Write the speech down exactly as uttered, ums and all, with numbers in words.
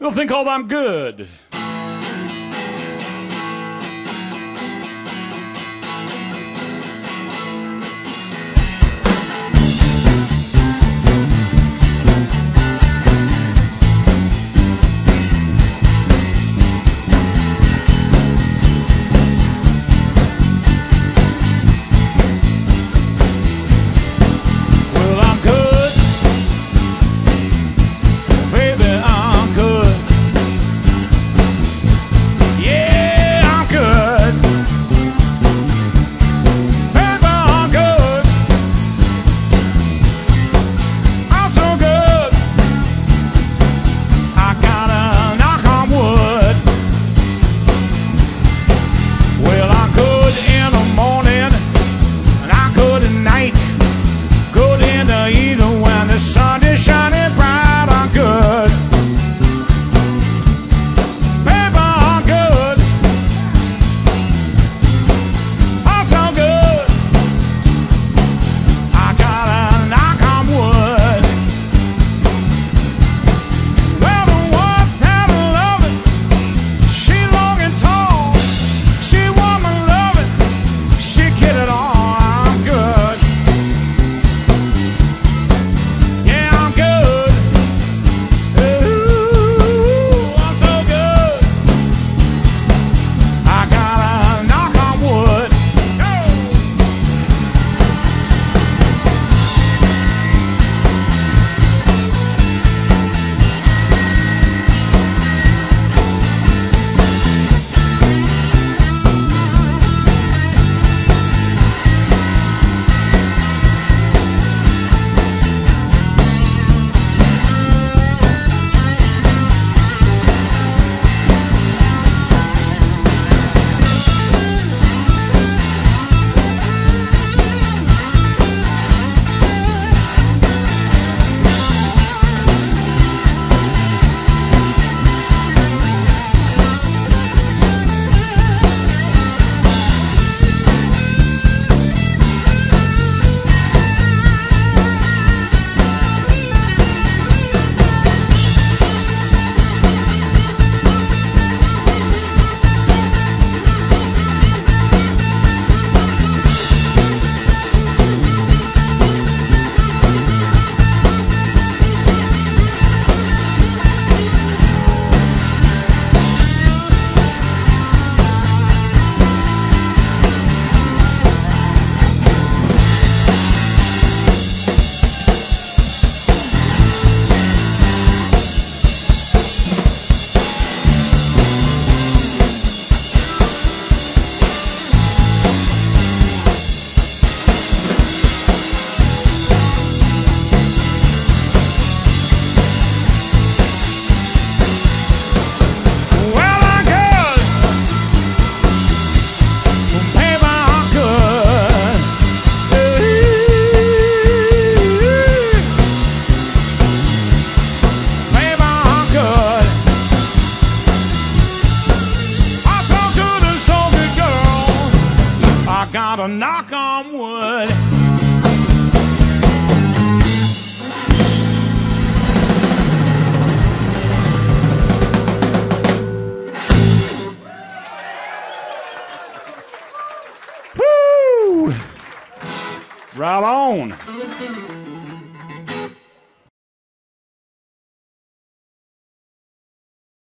They'll think all I'm good. Gotta knock on wood. Woo! Right on.